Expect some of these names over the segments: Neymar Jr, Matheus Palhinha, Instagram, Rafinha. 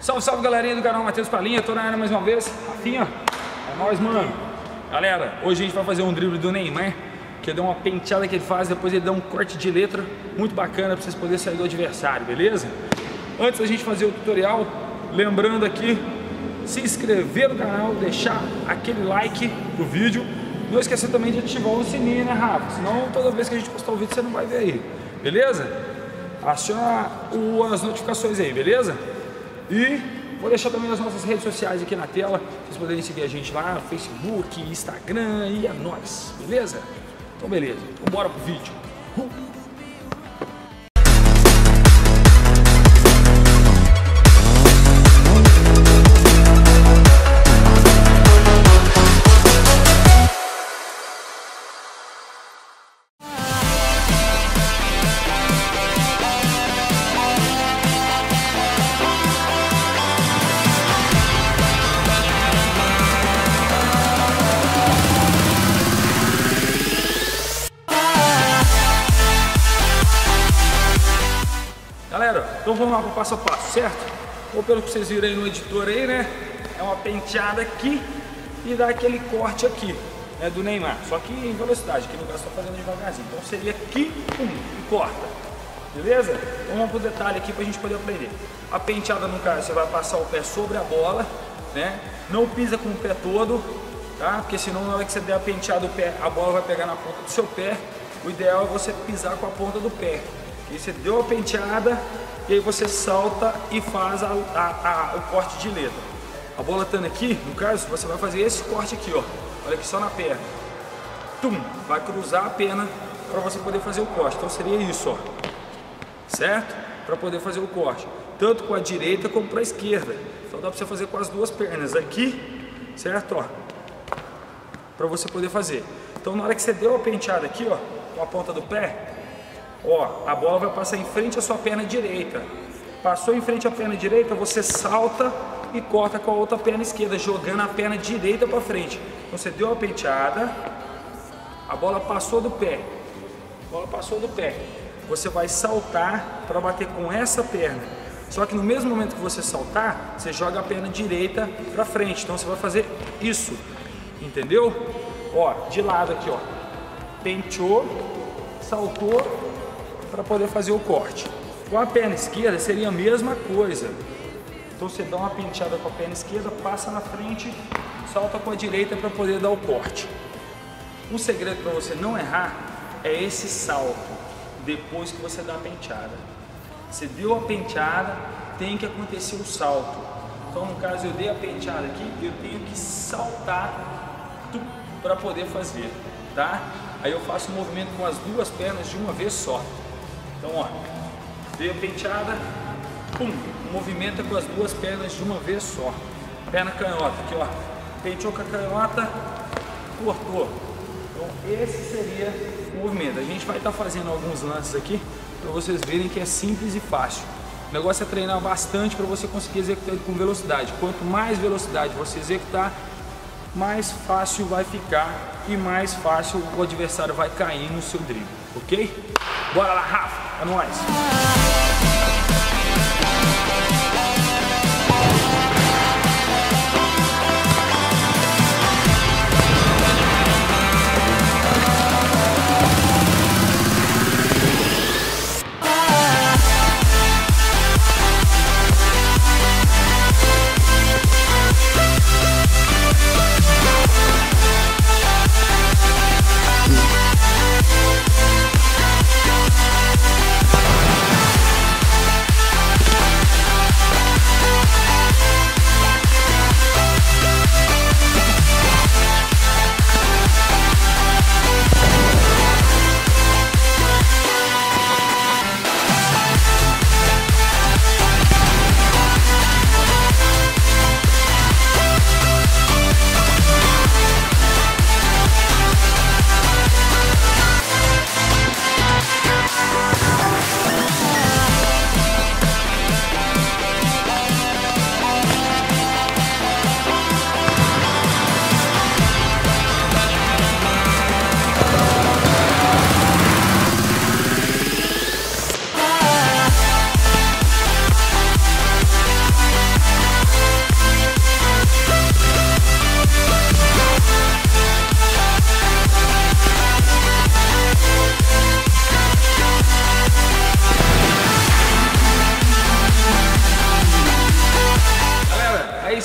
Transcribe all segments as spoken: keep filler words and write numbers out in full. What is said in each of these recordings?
Salve, salve, galerinha do canal Matheus Palhinha. Tô na área mais uma vez. Rafinha, é nóis, mano. Galera, hoje a gente vai fazer um drible do Neymar, que dá uma penteada que ele faz, depois ele dá um corte de letra muito bacana pra vocês poderem sair do adversário, beleza? Antes da gente fazer o tutorial, lembrando aqui, se inscrever no canal, deixar aquele like pro vídeo. Não esquecer também de ativar o sininho, né, Rafa? Senão toda vez que a gente postar o vídeo você não vai ver aí, beleza? Aciona as notificações aí, beleza? E vou deixar também as nossas redes sociais aqui na tela, vocês poderem seguir a gente lá, Facebook, Instagram e é nóis, beleza? Então beleza, então bora pro vídeo. Galera, então vamos lá pro passo a passo, certo? Ou pelo que vocês viram aí no editor aí, né? É uma penteada aqui e dá aquele corte aqui, né, do Neymar. Só que em velocidade, que no caso tá fazendo devagarzinho. Então seria aqui, pum, e corta. Beleza? Então vamos pro detalhe aqui pra gente poder aprender. A penteada, no caso, você vai passar o pé sobre a bola, né? Não pisa com o pé todo, tá? Porque senão na hora que você der a penteada do pé, a bola vai pegar na ponta do seu pé. O ideal é você pisar com a ponta do pé. E você deu a penteada e aí você salta e faz a, a, a, o corte de letra. A bola estando aqui, no caso, você vai fazer esse corte aqui, ó. Olha aqui só na perna. Tum! Vai cruzar a perna para você poder fazer o corte. Então seria isso, ó. Certo? Para poder fazer o corte. Tanto com a direita como para a esquerda. Então dá para você fazer com as duas pernas aqui, certo? Ó. Para você poder fazer. Então na hora que você deu a penteada aqui, ó, com a ponta do pé, ó, a bola vai passar em frente à sua perna direita. Passou em frente à perna direita, você salta e corta com a outra perna esquerda, jogando a perna direita para frente. Então você deu a penteada, a bola passou do pé, a bola passou do pé. Você vai saltar para bater com essa perna. Só que no mesmo momento que você saltar, você joga a perna direita para frente. Então você vai fazer isso, entendeu? Ó, de lado aqui, ó. Penteou, saltou, para poder fazer o corte. Com a perna esquerda seria a mesma coisa. Então você dá uma penteada com a perna esquerda, passa na frente, salta com a direita para poder dar o corte. O segredo para você não errar é esse salto depois que você dá a penteada. Você deu a penteada, tem que acontecer o salto. Então no caso eu dei a penteada aqui, eu tenho que saltar para poder fazer, tá? Aí eu faço o movimento com as duas pernas de uma vez só. Então, ó, dei a penteada, pum, movimenta com as duas pernas de uma vez só. Perna canhota, aqui, ó, penteou com a canhota, cortou. Então, esse seria o movimento. A gente vai estar fazendo alguns lances aqui, para vocês verem que é simples e fácil. O negócio é treinar bastante para você conseguir executar com velocidade. Quanto mais velocidade você executar, mais fácil vai ficar e mais fácil o adversário vai cair no seu drible, ok? Bora lá, Rafa, é nóis!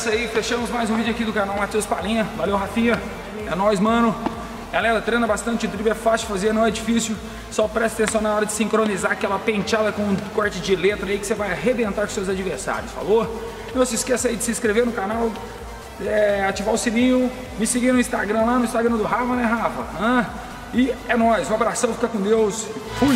isso aí, fechamos mais um vídeo aqui do canal Matheus Palhinha. Valeu, Rafinha. É nóis, mano. Galera, treina bastante, o drible é fácil de fazer, não é difícil. Só presta atenção na hora de sincronizar aquela penteada com um corte de letra aí que você vai arrebentar com seus adversários, falou? Não se esqueça aí de se inscrever no canal, é, ativar o sininho, me seguir no Instagram lá, no Instagram do Rafa, né, Rafa? Ah, e é nóis, um abração, fica com Deus. Fui!